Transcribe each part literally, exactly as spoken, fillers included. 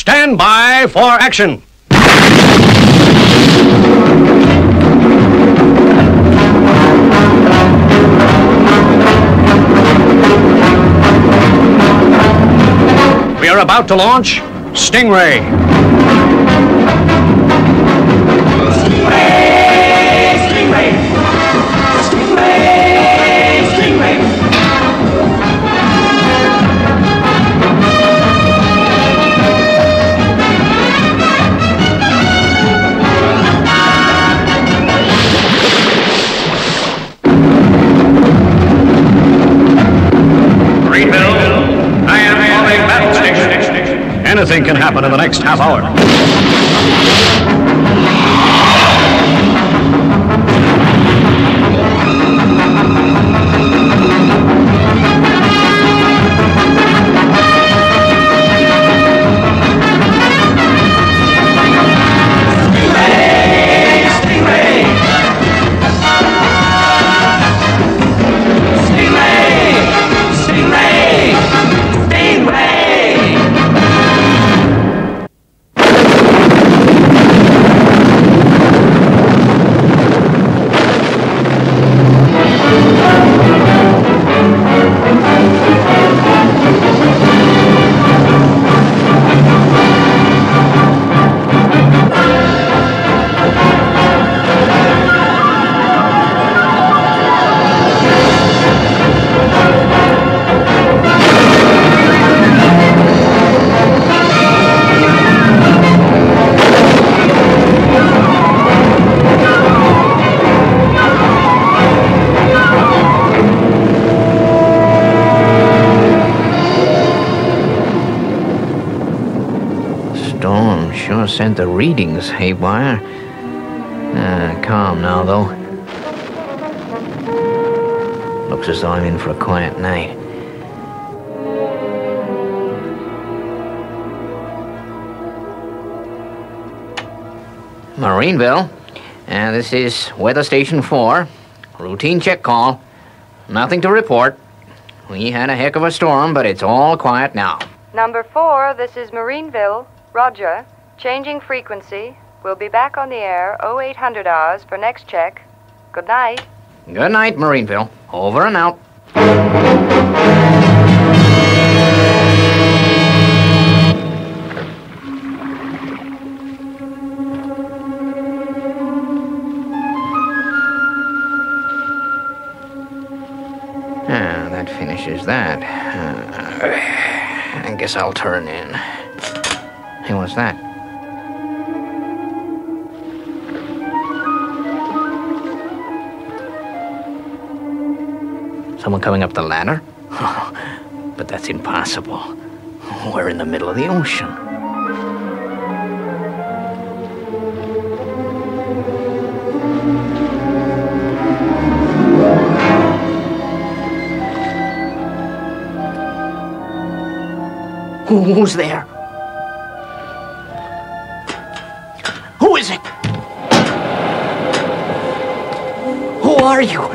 Stand by for action. We are about to launch Stingray. Stingray! Stingray! Stingray! Stingray! Greenville, I am on a battle station. Anything can happen in the next half hour. Sent the readings, Haywire. Ah, calm now, though. Looks as though I'm in for a quiet night. Marineville, and this is Weather Station four. Routine check call. Nothing to report. We had a heck of a storm, but it's all quiet now. Number four, this is Marineville. Roger. Changing frequency. We'll be back on the air oh eight hundred hours for next check. Good night. Good night, Marineville. Over and out. Ah, that finishes that. Uh, I guess I'll turn in. Hey, what's that? Someone coming up the ladder? Oh, but that's impossible. We're in the middle of the ocean. Who, who's there? Who is it? Who are you?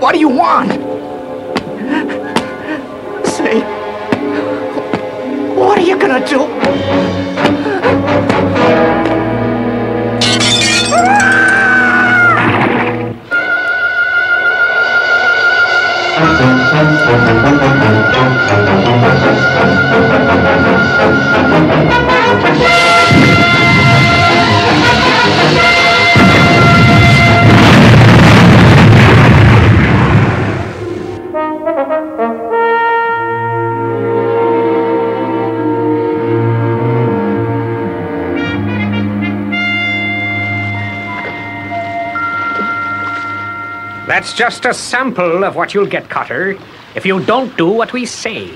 What do you want? Say, what are you gonna do? That's just a sample of what you'll get, Carter, if you don't do what we say.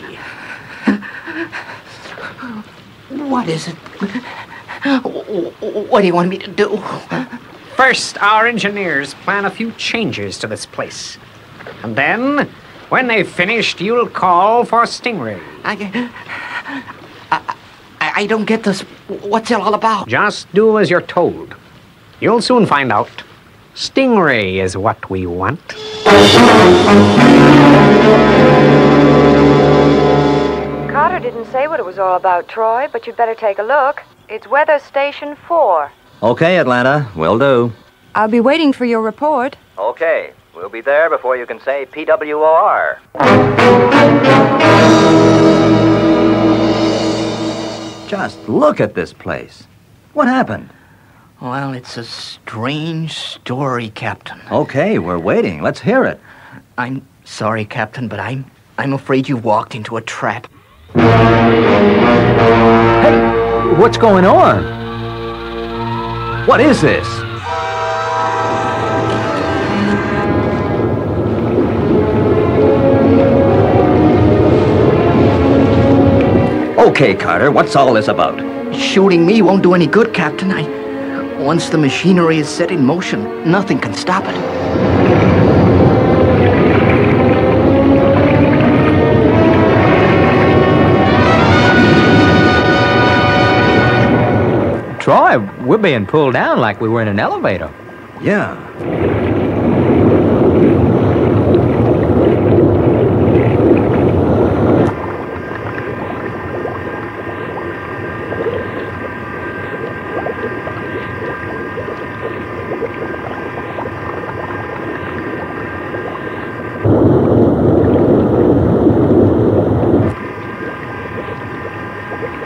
What is it? What do you want me to do? First, our engineers plan a few changes to this place. And then, when they've finished, you'll call for Stingray. I, I, I don't get this. What's it all about? Just do as you're told. You'll soon find out. Stingray is what we want. Carter Commander didn't say what it was all about, Troy, but you'd better take a look. It's Weather Station four. Okay, Atlanta. Will do. I'll be waiting for your report. Okay. We'll be there before you can say P W O R. Just look at this place. What happened? Well, it's a strange story, Captain. Okay, we're waiting. Let's hear it. I'm sorry, Captain, but I'm I'm afraid you walked into a trap. Hey, what's going on? What is this? Okay, Carter, what's all this about? Shooting me won't do any good, Captain. I... Once the machinery is set in motion, nothing can stop it. Troy, we're being pulled down like we were in an elevator. Yeah.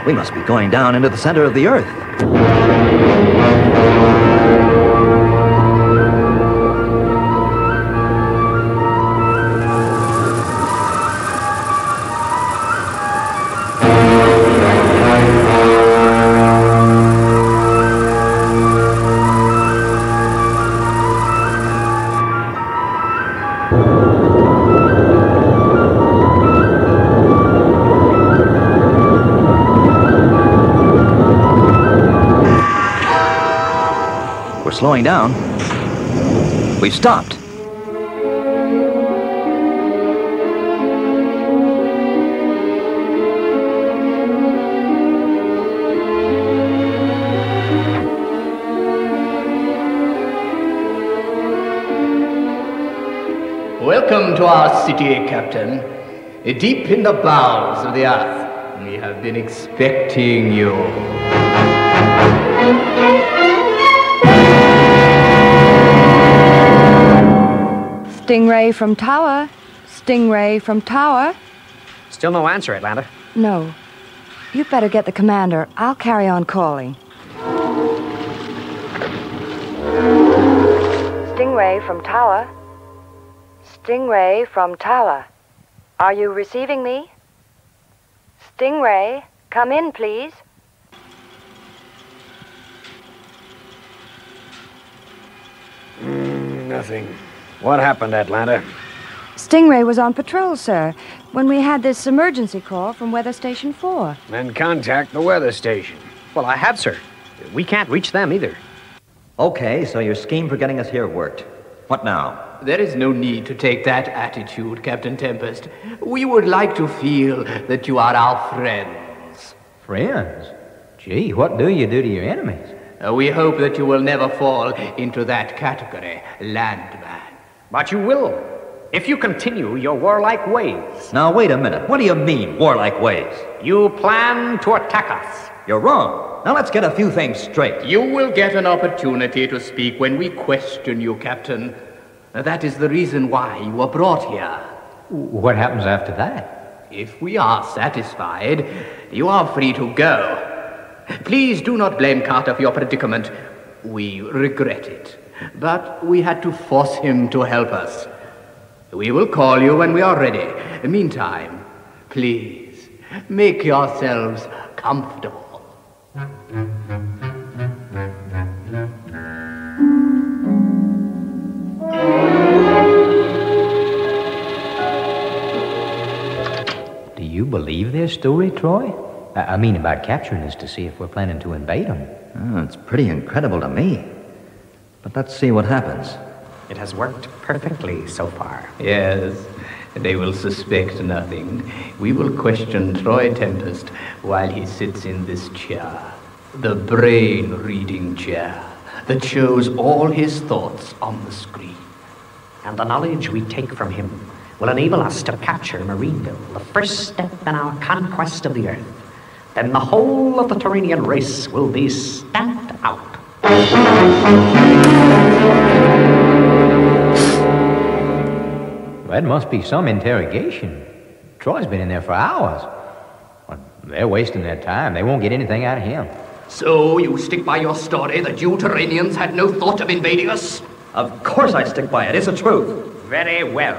We must be going down into the center of the Earth. Slowing down. We've stopped. Welcome to our city, Captain. Deep in the bowels of the earth, we have been expecting you. Stingray from Tower. Stingray from Tower. Still no answer, Atlanta. No. You'd better get the commander. I'll carry on calling. Stingray from Tower. Stingray from Tower. Are you receiving me? Stingray, come in, please. Mm, nothing. What happened, Atlanta? Stingray was on patrol, sir, when we had this emergency call from Weather Station four. Then contact the weather station. Well, I have, sir. We can't reach them either. Okay, so your scheme for getting us here worked. What now? There is no need to take that attitude, Captain Tempest. We would like to feel that you are our friends. Friends? Gee, what do you do to your enemies? Uh, we hope that you will never fall into that category, landman. But you will, if you continue your warlike ways. Now, wait a minute. What do you mean, warlike ways? You plan to attack us. You're wrong. Now, let's get a few things straight. You will get an opportunity to speak when we question you, Captain. Now, that is the reason why you were brought here. What happens after that? If we are satisfied, you are free to go. Please do not blame Carter for your predicament. We regret it. But we had to force him to help us. We will call you when we are ready. Meantime, please, make yourselves comfortable. Do you believe their story, Troy? I mean about capturing us to see if we're planning to invade them. Oh, it's pretty incredible to me. But let's see what happens. It has worked perfectly so far. Yes, they will suspect nothing. We will question Troy Tempest while he sits in this chair. The brain-reading chair that shows all his thoughts on the screen. And the knowledge we take from him will enable us to capture Marineville, the first step in our conquest of the Earth. Then the whole of the Turanian race will be stamped out. That must be some interrogation. Troy's been in there for hours. They're wasting their time. They won't get anything out of him. So you stick by your story that you Terraineans had no thought of invading us? Of course I stick by it. It's the truth. Very well.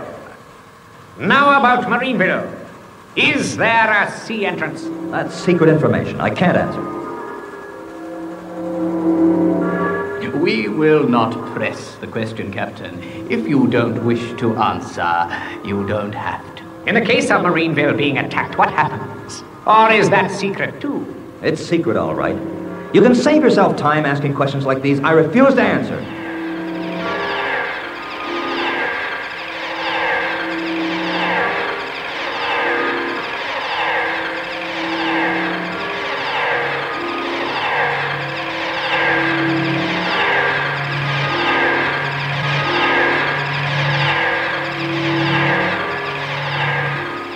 Now about Marineville. Is there a sea entrance? That's secret information. I can't answer. We will not press the question, Captain. If you don't wish to answer, you don't have to. In the case of Marineville being attacked, what happens? Or is that secret, too? It's secret, all right. You can save yourself time asking questions like these. I refuse to answer.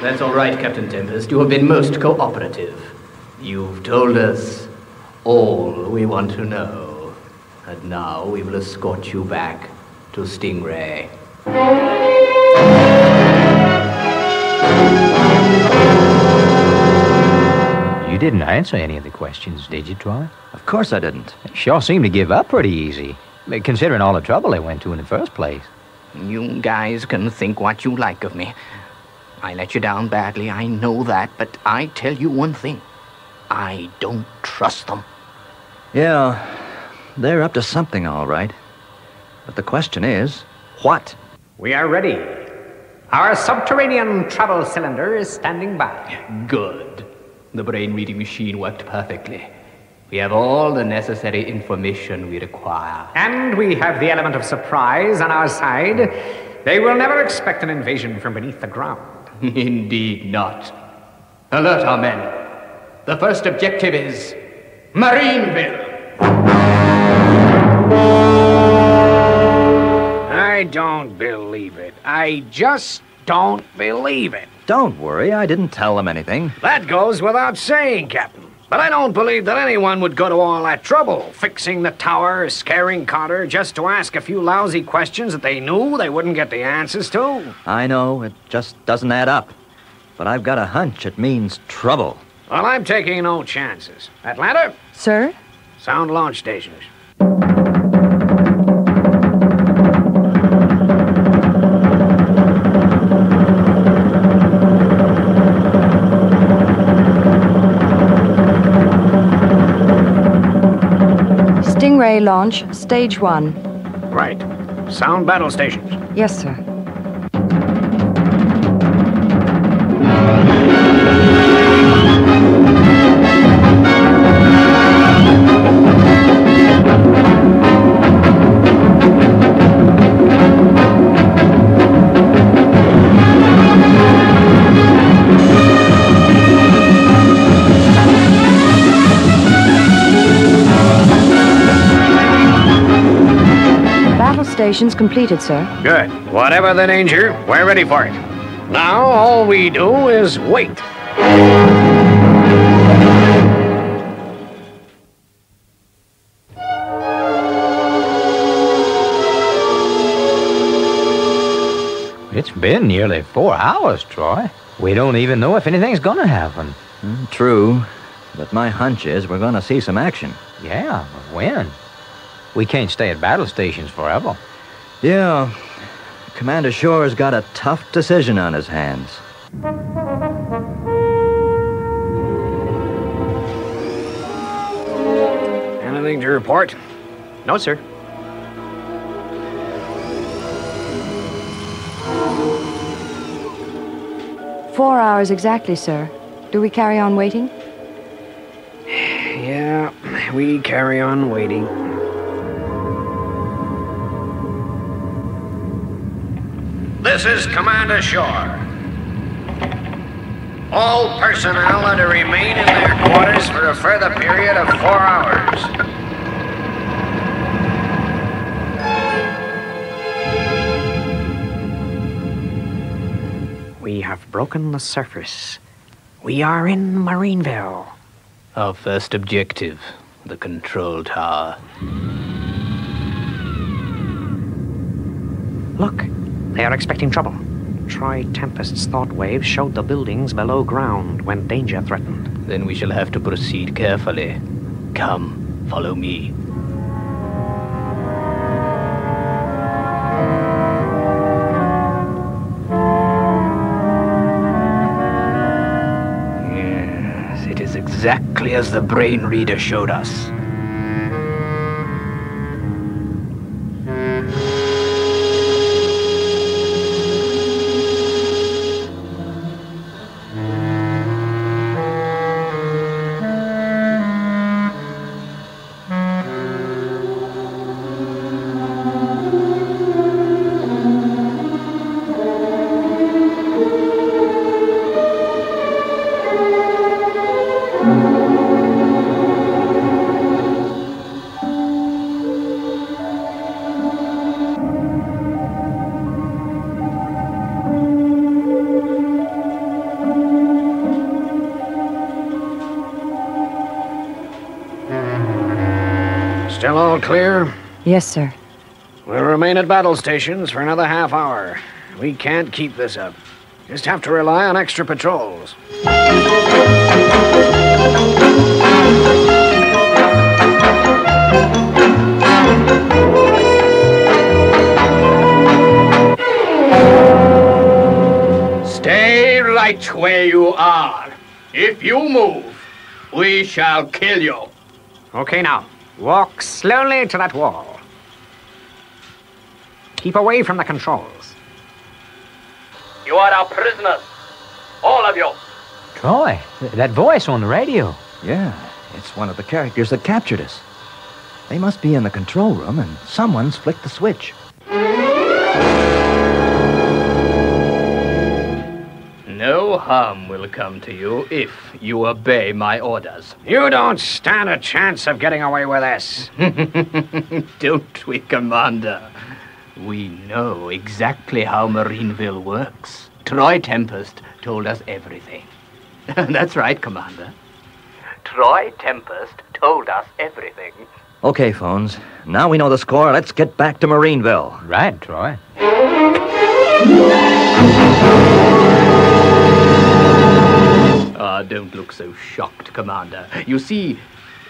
That's all right, Captain Tempest. You have been most cooperative. You've told us all we want to know. And now we will escort you back to Stingray. You didn't answer any of the questions, did you, Troy? Of course I didn't. They sure seemed to give up pretty easy, considering all the trouble they went to in the first place. You guys can think what you like of me. I let you down badly, I know that, but I tell you one thing. I don't trust them. Yeah, they're up to something, all right. But the question is, what? We are ready. Our subterranean travel cylinder is standing by. Good. The brain reading machine worked perfectly. We have all the necessary information we require. And we have the element of surprise on our side. They will never expect an invasion from beneath the ground. Indeed not. Alert our men. The first objective is Marineville. I don't believe it. I just don't believe it. Don't worry, I didn't tell them anything. That goes without saying, Captain. But I don't believe that anyone would go to all that trouble, fixing the tower, scaring Carter, just to ask a few lousy questions that they knew they wouldn't get the answers to. I know, it just doesn't add up. But I've got a hunch it means trouble. Well, I'm taking no chances. Atlanta? Sir? Sound launch stations. Stingray launch, stage one. Right. Sound battle stations. Yes, sir. Stations completed, sir. Good. Whatever the danger, we're ready for it. Now all we do is wait. It's been nearly four hours, Troy. We don't even know if anything's gonna happen. Mm, true. But my hunch is we're gonna see some action. Yeah, but when? We can't stay at battle stations forever. Yeah. Commander Shore's got a tough decision on his hands. Anything to report? No, sir. Four hours exactly, sir. Do we carry on waiting? Yeah, we carry on waiting. This is Commander Shore. All personnel are to remain in their quarters for a further period of four hours. broken the surface. We are in Marineville. Our first objective, the control tower. Look, they are expecting trouble. Troy Tempest's thought waves showed the buildings below ground when danger threatened. Then we shall have to proceed carefully. Come, follow me. Exactly as the brain reader showed us. Still all clear? Yes, sir. We'll remain at battle stations for another half hour. We can't keep this up. Just have to rely on extra patrols. Stay right where you are. If you move, we shall kill you. Okay, now. Walk slowly to that wall. Keep away from the controls. You are our prisoners. All of you. Troy, th that voice on the radio. Yeah, it's one of the characters that captured us. They must be in the control room and someone's flicked the switch. No harm will come to you if you obey my orders. You don't stand a chance of getting away with this. Don't we, Commander? We know exactly how Marineville works. Troy Tempest told us everything. That's right, Commander. Troy Tempest told us everything. Okay, Phones. Now we know the score. Let's get back to Marineville. Right, Troy. Ah, don't look so shocked, Commander. You see,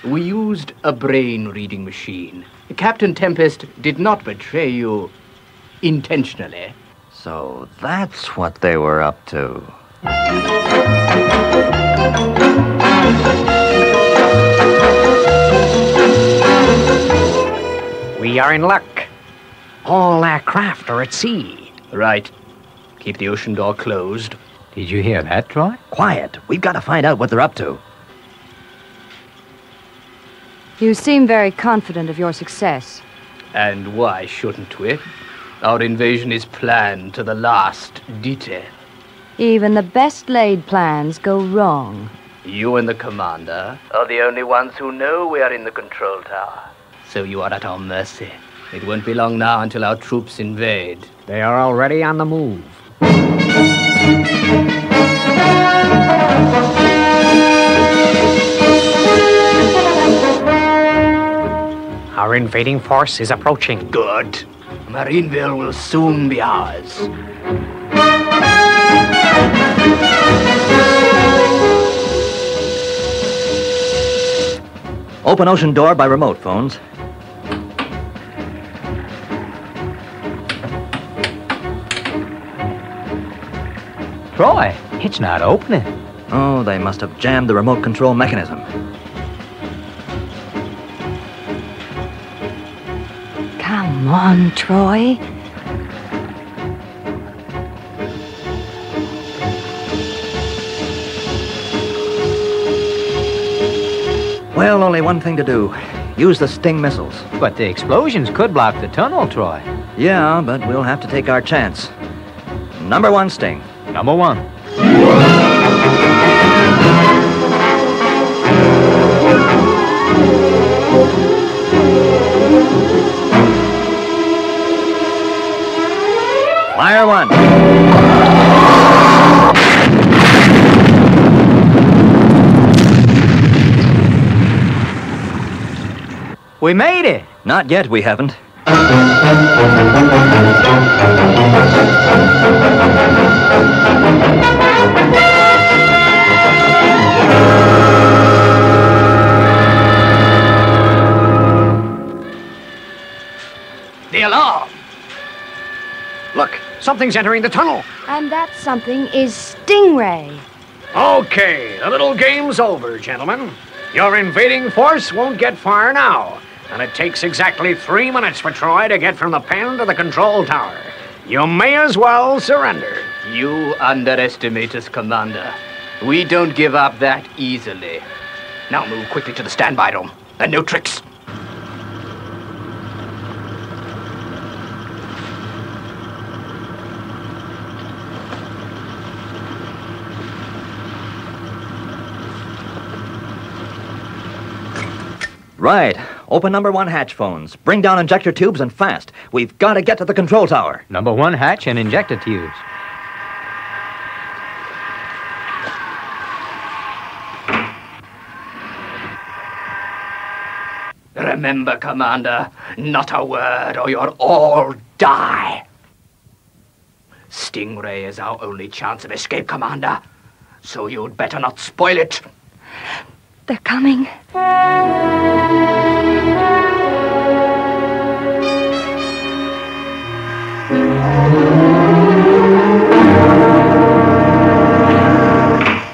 we used a brain-reading machine. Captain Tempest did not betray you intentionally. So that's what they were up to. We are in luck. All our craft are at sea. Right. Keep the ocean door closed. Did you hear that, Troy? Quiet. We've got to find out what they're up to. You seem very confident of your success. And why shouldn't we? Our invasion is planned to the last detail. Even the best-laid plans go wrong. You and the Commander are the only ones who know we are in the control tower. So you are at our mercy. It won't be long now until our troops invade. They are already on the move. Our invading force is approaching. Good. Marineville will soon be ours. Open ocean door by remote, Phones. Troy, it's not opening. Oh, they must have jammed the remote control mechanism. Come on, Troy. Well, only one thing to do. Use the sting missiles. But the explosions could block the tunnel, Troy. Yeah, but we'll have to take our chance. Number one sting. Number one. Fire one. We made it. Not yet, we haven't. The alarm! Look, something's entering the tunnel. And that something is Stingray. Okay, the little game's over, gentlemen. Your invading force won't get far now. And it takes exactly three minutes for Troy to get from the pen to the control tower. You may as well surrender. You underestimate us, Commander. We don't give up that easily. Now move quickly to the standby dome. And no tricks. Right. Open number one hatch phones. Bring down injector tubes and fast. We've got to get to the control tower. Number one hatch and injector tubes. Remember, Commander, not a word or you'll all die. Stingray is our only chance of escape, Commander. So you'd better not spoil it. They're coming.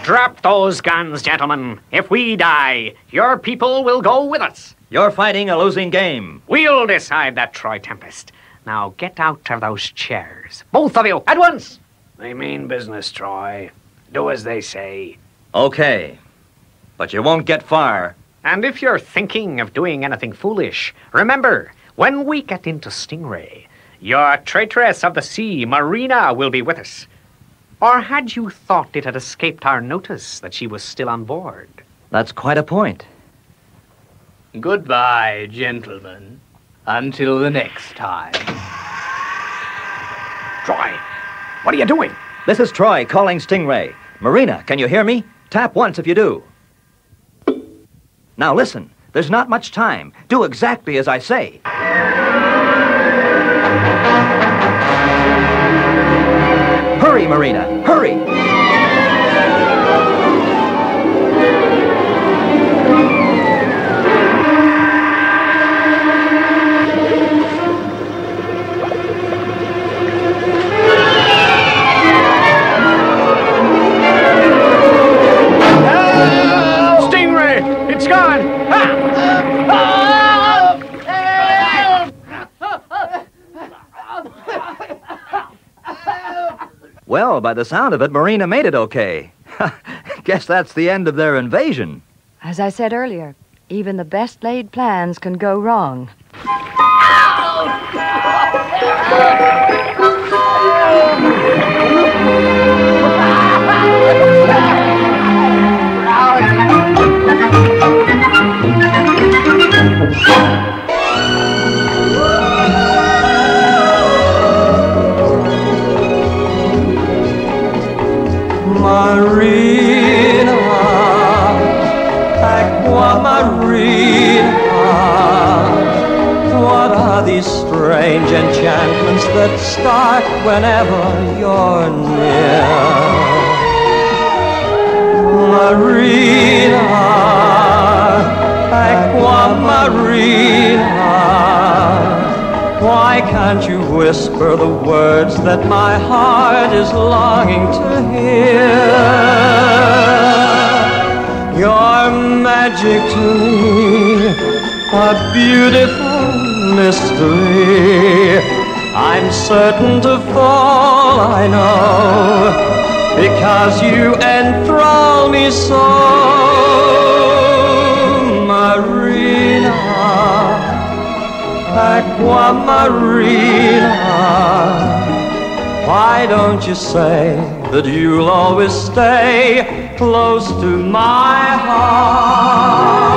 Drop those guns, gentlemen. If we die, your people will go with us. You're fighting a losing game. We'll decide that, Troy Tempest. Now get out of those chairs. Both of you, at once. They mean business, Troy. Do as they say. Okay. But you won't get far. And if you're thinking of doing anything foolish, remember, when we get into Stingray, your traitress of the sea, Marina, will be with us. Or had you thought it had escaped our notice that she was still on board? That's quite a point. Goodbye, gentlemen. Until the next time. Troy, what are you doing? This is Troy calling Stingray. Marina, can you hear me? Tap once if you do. Now listen, there's not much time. Do exactly as I say. Hurry, Marina, hurry! Well, by the sound of it, Marina made it okay. Guess that's the end of their invasion. As I said earlier, even the best laid plans can go wrong. Marina, Aquamarina, what are these strange enchantments that start whenever you're near? Marina, Aquamarina, why can't you whisper the words that my heart is longing to hear? Your magic to me, a beautiful mystery. I'm certain to fall, I know, because you enthrall me so. Marina, Aquamarina, why don't you say that you'll always stay close to my heart?